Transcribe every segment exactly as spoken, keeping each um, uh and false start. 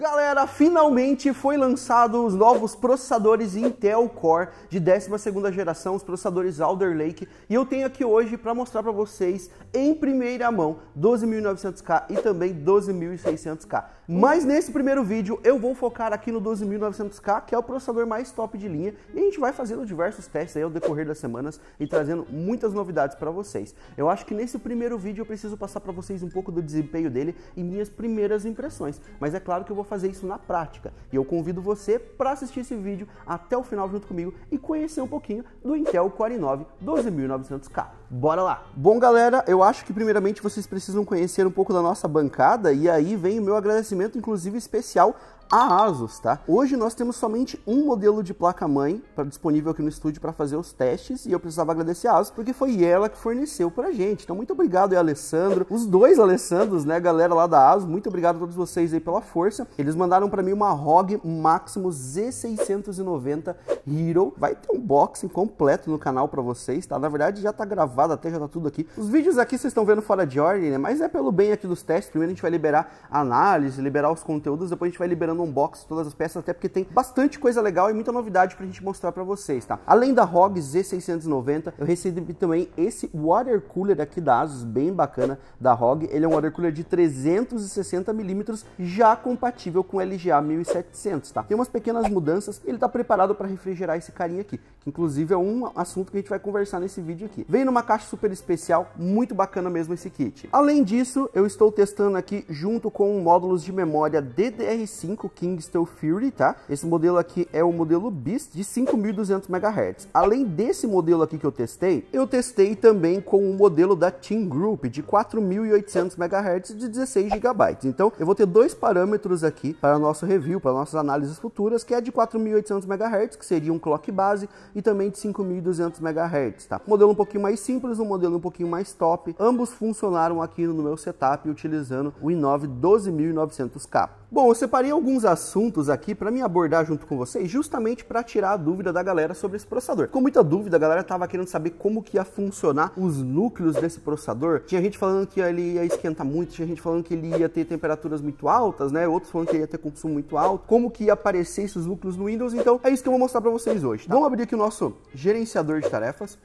Galera, finalmente foi lançado os novos processadores Intel Core de décima segunda geração, os processadores Alder Lake, e eu tenho aqui hoje para mostrar para vocês em primeira mão doze mil e novecentos K e também doze mil e seiscentos K. Mas nesse primeiro vídeo eu vou focar aqui no doze mil e novecentos K, que é o processador mais top de linha, e a gente vai fazendo diversos testes aí ao decorrer das semanas e trazendo muitas novidades para vocês. Eu acho que nesse primeiro vídeo eu preciso passar para vocês um pouco do desempenho dele e minhas primeiras impressões, mas é claro que eu vou fazer isso na prática, e eu convido você para assistir esse vídeo até o final junto comigo e conhecer um pouquinho do Intel Core i nove doze mil e novecentos K. Bora lá! Bom galera, eu acho que primeiramente vocês precisam conhecer um pouco da nossa bancada, e aí vem o meu agradecimento inclusive especial a Asus, tá? Hoje nós temos somente um modelo de placa-mãe disponível aqui no estúdio para fazer os testes, e eu precisava agradecer a Asus porque foi ela que forneceu pra gente. Então muito obrigado aí, Alessandro, os dois Alessandros, né, galera lá da Asus, muito obrigado a todos vocês aí pela força. Eles mandaram pra mim uma R O G Maximus Z seiscentos e noventa Hero, vai ter um unboxing completo no canal pra vocês, tá? Na verdade já tá gravado até, já tá tudo aqui. Os vídeos aqui vocês estão vendo fora de ordem, né, mas é pelo bem aqui dos testes. Primeiro a gente vai liberar a análise, liberar os conteúdos, depois a gente vai liberando unboxing todas as peças, até porque tem bastante coisa legal e muita novidade pra gente mostrar pra vocês, tá? Além da R O G Z seiscentos e noventa, eu recebi também esse water cooler aqui da Asus, bem bacana, da R O G. Ele é um water cooler de trezentos e sessenta milímetros, já compatível com o L G A mil e setecentos, tá? Tem umas pequenas mudanças, ele tá preparado pra refrigerar esse carinha aqui, que inclusive é um assunto que a gente vai conversar nesse vídeo aqui. Vem numa caixa super especial, muito bacana mesmo esse kit. Além disso, eu estou testando aqui junto com módulos de memória D D R cinco Kingston Fury, tá? Esse modelo aqui é o modelo Beast de cinco mil e duzentos megahertz. Além desse modelo aqui que eu testei, eu testei também com o modelo da Team Group de quatro mil e oitocentos megahertz de dezesseis gigabytes. Então, eu vou ter dois parâmetros aqui para nosso review, para nossas análises futuras, que é de quatro mil e oitocentos megahertz, que seria um clock base, e também de cinco mil e duzentos megahertz, tá? Um modelo um pouquinho mais simples, um modelo um pouquinho mais top. Ambos funcionaram aqui no meu setup utilizando o i nove doze mil e novecentos K. Bom, eu separei alguns assuntos aqui para me abordar junto com vocês, justamente para tirar a dúvida da galera sobre esse processador. Com muita dúvida, a galera tava querendo saber como que ia funcionar os núcleos desse processador. Tinha gente falando que ele ia esquentar muito, tinha gente falando que ele ia ter temperaturas muito altas, né? Outros falando que ele ia ter consumo muito alto. Como que ia aparecer esses núcleos no Windows? Então, é isso que eu vou mostrar para vocês hoje, tá? Vamos abrir aqui o nosso gerenciador de tarefas.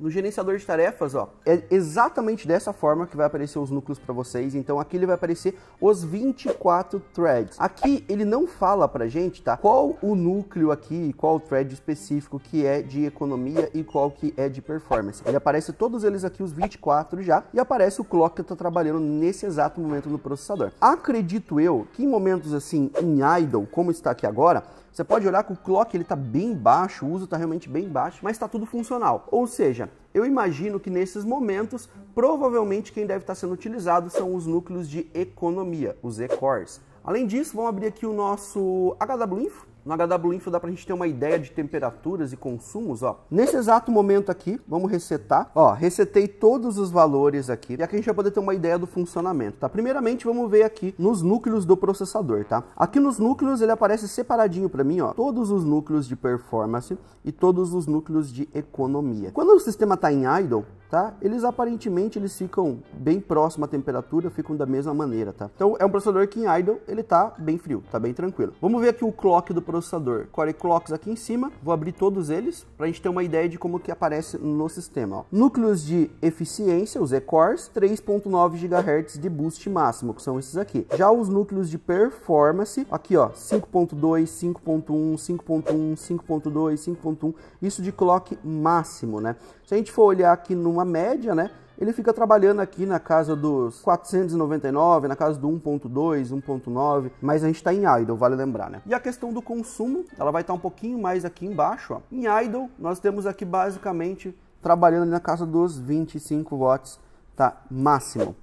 No gerenciador de tarefas, ó, é exatamente dessa forma que vai aparecer os núcleos para vocês. Então aqui ele vai aparecer os vinte e quatro threads. Aqui ele não fala pra gente, tá, qual o núcleo aqui, qual o thread específico que é de economia e qual que é de performance. Ele aparece todos eles aqui, os vinte e quatro já, e aparece o clock que eu tô trabalhando nesse exato momento no processador. Acredito eu que em momentos assim, em idle, como está aqui agora, você pode olhar que o clock ele tá bem baixo, o uso tá realmente bem baixo, mas tá tudo funcional. Ou seja, eu imagino que nesses momentos, provavelmente quem deve estar sendo utilizado são os núcleos de economia, os E-Cores. Além disso, vamos abrir aqui o nosso H W Info. No H W Info dá pra gente ter uma ideia de temperaturas e consumos, ó. Nesse exato momento aqui, vamos resetar. Ó, resetei todos os valores aqui. E aqui a gente vai poder ter uma ideia do funcionamento, tá? Primeiramente, vamos ver aqui nos núcleos do processador, tá? Aqui nos núcleos, ele aparece separadinho pra mim, ó. Todos os núcleos de performance e todos os núcleos de economia. Quando o sistema tá em idle, tá? Eles aparentemente eles ficam bem próximo à temperatura, ficam da mesma maneira, tá? Então é um processador que em idle ele tá bem frio, tá bem tranquilo. Vamos ver aqui o clock do processador, core clocks aqui em cima, vou abrir todos eles pra gente ter uma ideia de como que aparece no sistema, ó. Núcleos de eficiência, os E-Cores, três ponto nove gigahertz de boost máximo, que são esses aqui. Já os núcleos de performance, aqui ó, cinco ponto dois, cinco ponto um, cinco ponto um, cinco ponto dois, cinco ponto um, isso de clock máximo, né? Se a gente for olhar aqui no uma média, né? Ele fica trabalhando aqui na casa dos quatrocentos e noventa e nove, na casa do um ponto dois, um ponto nove, mas a gente tá em idle, vale lembrar, né? E a questão do consumo, ela vai estar um pouquinho mais aqui embaixo, ó. Em idle, nós temos aqui basicamente trabalhando ali na casa dos vinte e cinco watts, tá? Máximo.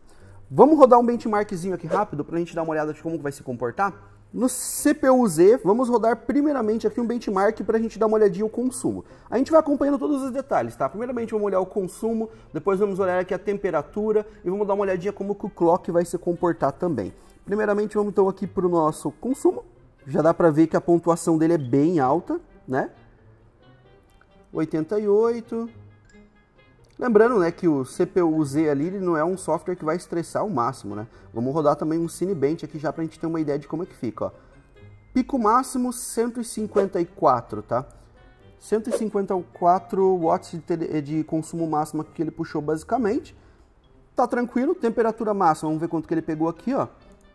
Vamos rodar um benchmarkzinho aqui rápido pra gente dar uma olhada de como vai se comportar? No C P U Z, vamos rodar primeiramente aqui um benchmark para a gente dar uma olhadinha o consumo. A gente vai acompanhando todos os detalhes, tá? Primeiramente vamos olhar o consumo, depois vamos olhar aqui a temperatura e vamos dar uma olhadinha como que o clock vai se comportar também. Primeiramente vamos então aqui para o nosso consumo. Já dá para ver que a pontuação dele é bem alta, né? oitenta e oito, Lembrando, né, que o C P U-Z ali ele não é um software que vai estressar ao máximo, né? Vamos rodar também um Cinebench aqui já para a gente ter uma ideia de como é que fica, ó. Pico máximo cento e cinquenta e quatro, tá? cento e cinquenta e quatro watts de, tele, de consumo máximo que ele puxou basicamente. Tá tranquilo, temperatura máxima, vamos ver quanto que ele pegou aqui, ó.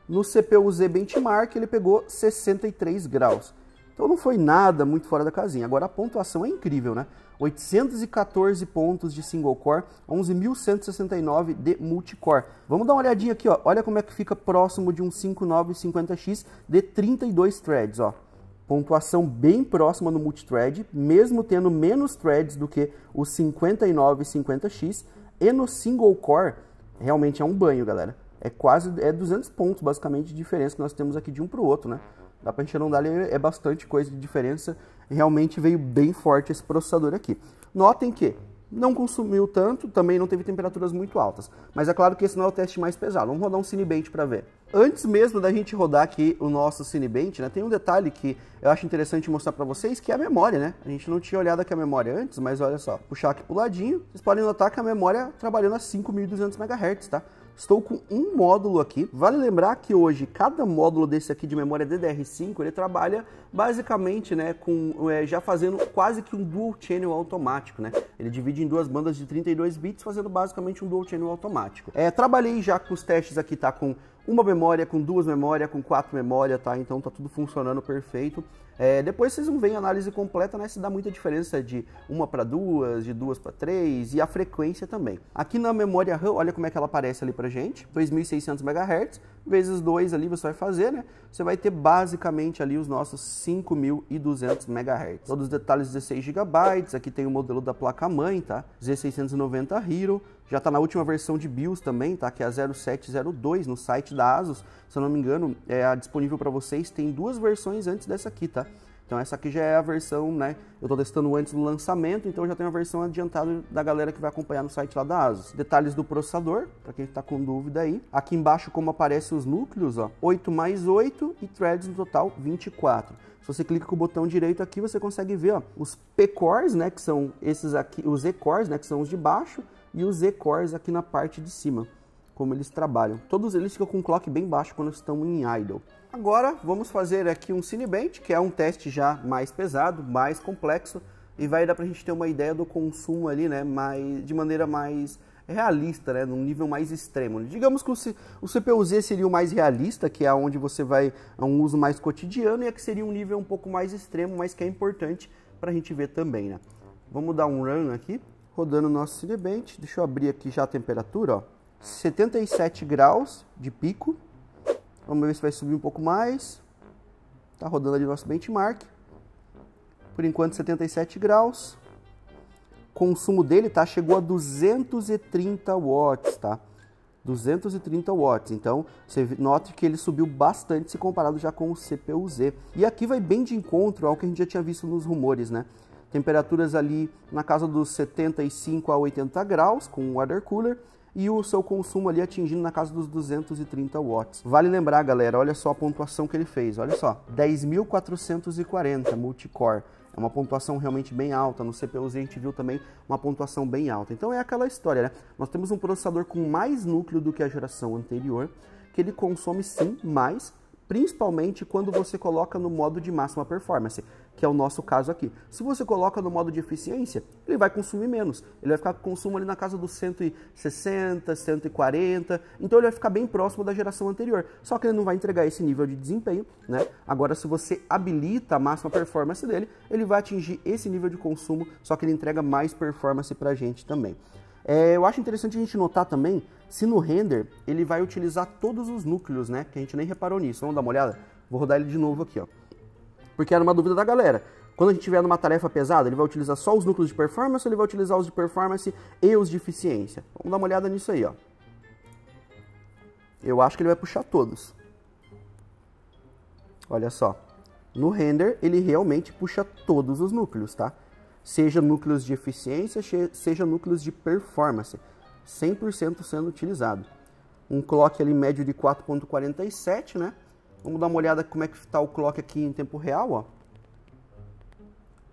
No C P U-Z Benchmark ele pegou sessenta e três graus. Então não foi nada muito fora da casinha. Agora a pontuação é incrível, né? oitocentos e quatorze pontos de single core, onze mil cento e sessenta e nove de multicore. Vamos dar uma olhadinha aqui, ó. Olha como é que fica próximo de um cinquenta e nove cinquenta X de trinta e dois threads, ó. Pontuação bem próxima no multithread, mesmo tendo menos threads do que o cinquenta e nove cinquenta X. E no single core, realmente é um banho, galera. É quase é duzentos pontos, basicamente, de diferença que nós temos aqui de um para o outro, né? Dá pra gente não dar, é bastante coisa de diferença. Realmente veio bem forte esse processador aqui. Notem que não consumiu tanto, também não teve temperaturas muito altas. Mas é claro que esse não é o teste mais pesado. Vamos rodar um Cinebench para ver. Antes mesmo da gente rodar aqui o nosso Cinebench, né, tem um detalhe que eu acho interessante mostrar para vocês, que é a memória, né? A gente não tinha olhado aqui a memória antes, mas olha só. Puxar aqui pro ladinho, vocês podem notar que a memória trabalhando a cinco mil e duzentos megahertz, tá? Estou com um módulo aqui. Vale lembrar que hoje cada módulo desse aqui de memória D D R cinco, ele trabalha basicamente, né, com, é, já fazendo quase que um dual channel automático, né? Ele divide em duas bandas de trinta e dois bits, fazendo basicamente um dual channel automático. É, trabalhei já com os testes aqui, tá? Com uma memória, com duas memórias, com quatro memórias, tá? Então tá tudo funcionando perfeito. É, depois vocês vão ver a análise completa, né? Se dá muita diferença de uma para duas, de duas para três e a frequência também. Aqui na memória RAM, olha como é que ela aparece ali pra gente. dois mil e seiscentos megahertz, vezes dois ali você vai fazer, né? Você vai ter basicamente ali os nossos cinco mil e duzentos megahertz. Todos os detalhes dezesseis gigabytes, aqui tem o modelo da placa-mãe, tá? Z seiscentos e noventa Hero. Já está na última versão de BIOS também, tá? Que é a zero sete zero dois, no site da Asus. Se eu não me engano, é a disponível para vocês. Tem duas versões antes dessa aqui, tá? Então essa aqui já é a versão, né? Eu estou testando antes do lançamento, então já tem uma versão adiantada da galera que vai acompanhar no site lá da Asus. Detalhes do processador, para quem está com dúvida aí. Aqui embaixo como aparecem os núcleos, ó, oito mais oito e threads no total vinte e quatro. Se você clica com o botão direito aqui, você consegue ver, ó, os P-cores, né, que são esses aqui, os E-cores, né, que são os de baixo, e os Z-cores aqui na parte de cima, como eles trabalham. Todos eles ficam com um clock bem baixo quando estão em idle. Agora vamos fazer aqui um Cinebench, que é um teste já mais pesado, mais complexo, e vai dar pra gente ter uma ideia do consumo ali, né, mais, de maneira mais realista, né, num nível mais extremo. Digamos que o C P U-Z seria o mais realista, que é onde você vai a um uso mais cotidiano, e é que seria um nível um pouco mais extremo, mas que é importante pra gente ver também, né. Vamos dar um run aqui. Rodando o nosso Cinebench, deixa eu abrir aqui já a temperatura, ó, setenta e sete graus de pico, vamos ver se vai subir um pouco mais, tá rodando ali o nosso benchmark, por enquanto setenta e sete graus, consumo dele, tá, chegou a duzentos e trinta watts, tá, duzentos e trinta watts, então você note que ele subiu bastante se comparado já com o C P U-Z, e aqui vai bem de encontro ao que a gente já tinha visto nos rumores, né. Temperaturas ali na casa dos setenta e cinco a oitenta graus com o water cooler e o seu consumo ali atingindo na casa dos duzentos e trinta watts. Vale lembrar, galera, olha só a pontuação que ele fez, olha só, dez mil quatrocentos e quarenta multicore. É uma pontuação realmente bem alta, no C P U-Z a gente viu também uma pontuação bem alta. Então é aquela história, né? Nós temos um processador com mais núcleo do que a geração anterior, que ele consome sim mais, principalmente quando você coloca no modo de máxima performance, que é o nosso caso aqui. Se você coloca no modo de eficiência, ele vai consumir menos. Ele vai ficar com consumo ali na casa dos cento e sessenta, cento e quarenta, então ele vai ficar bem próximo da geração anterior. Só que ele não vai entregar esse nível de desempenho, né? Agora, se você habilita a máxima performance dele, ele vai atingir esse nível de consumo, só que ele entrega mais performance pra gente também. É, eu acho interessante a gente notar também se no render ele vai utilizar todos os núcleos, né? Que a gente nem reparou nisso. Vamos dar uma olhada? Vou rodar ele de novo aqui, ó. Porque era uma dúvida da galera. Quando a gente tiver numa tarefa pesada, ele vai utilizar só os núcleos de performance ou ele vai utilizar os de performance e os de eficiência? Vamos dar uma olhada nisso aí, ó. Eu acho que ele vai puxar todos. Olha só. No render ele realmente puxa todos os núcleos, tá? Seja núcleos de eficiência, seja núcleos de performance, cem por cento sendo utilizado. Um clock ali médio de quatro ponto quarenta e sete, né? Vamos dar uma olhada como é que está o clock aqui em tempo real, ó.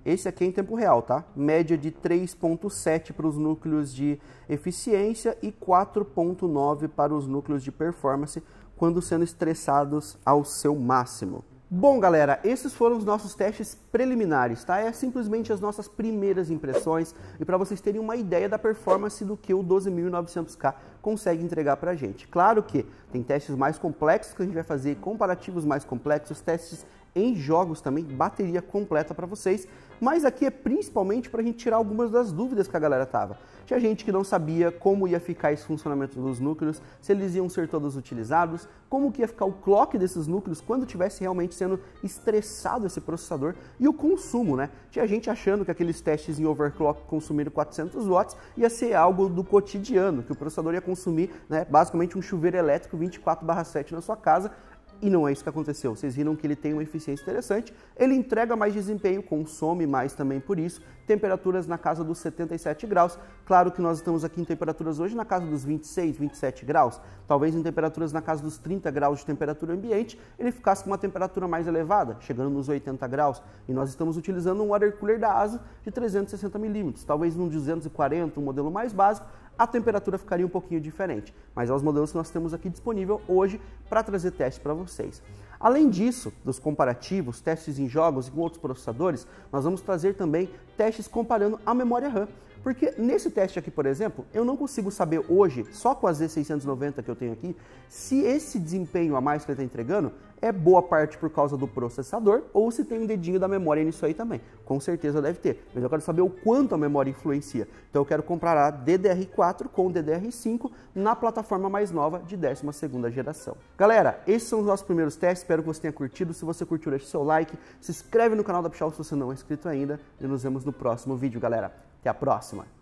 Esse aqui é em tempo real, tá? Média de três ponto sete para os núcleos de eficiência e quatro ponto nove para os núcleos de performance, quando sendo estressados ao seu máximo. Bom, galera, esses foram os nossos testes preliminares, tá? É simplesmente as nossas primeiras impressões e para vocês terem uma ideia da performance do que o doze mil e novecentos K consegue entregar pra gente. Claro que tem testes mais complexos que a gente vai fazer, comparativos mais complexos, testes em jogos também, bateria completa para vocês, mas aqui é principalmente para a gente tirar algumas das dúvidas que a galera tava. Tinha gente que não sabia como ia ficar esse funcionamento dos núcleos, se eles iam ser todos utilizados, como que ia ficar o clock desses núcleos quando tivesse realmente sendo estressado esse processador e o consumo, né? Tinha gente achando que aqueles testes em overclock consumindo quatrocentos watts ia ser algo do cotidiano, que o processador ia consumir, né, basicamente um chuveiro elétrico vinte e quatro por sete na sua casa. E não é isso que aconteceu, vocês viram que ele tem uma eficiência interessante, ele entrega mais desempenho, consome mais também por isso, temperaturas na casa dos setenta e sete graus, claro que nós estamos aqui em temperaturas hoje na casa dos vinte e seis, vinte e sete graus, talvez em temperaturas na casa dos trinta graus de temperatura ambiente, ele ficasse com uma temperatura mais elevada, chegando nos oitenta graus, e nós estamos utilizando um water cooler da Asus de trezentos e sessenta milímetros, talvez um duzentos e quarenta, um modelo mais básico, a temperatura ficaria um pouquinho diferente, mas é os modelos que nós temos aqui disponível hoje para trazer testes para vocês. Além disso, dos comparativos, testes em jogos e com outros processadores, nós vamos trazer também testes comparando a memória RAM, porque nesse teste aqui, por exemplo, eu não consigo saber hoje, só com a Z seiscentos e noventa que eu tenho aqui, se esse desempenho a mais que ele está entregando é boa parte por causa do processador ou se tem um dedinho da memória nisso aí também. Com certeza deve ter, mas eu quero saber o quanto a memória influencia. Então eu quero comparar a D D R quatro com D D R cinco na plataforma mais nova de décima segunda geração. Galera, esses são os nossos primeiros testes, espero que você tenha curtido. Se você curtiu, deixe seu like, se inscreve no canal da Pichau se você não é inscrito ainda e nos vemos no próximo vídeo, galera. Até a próxima!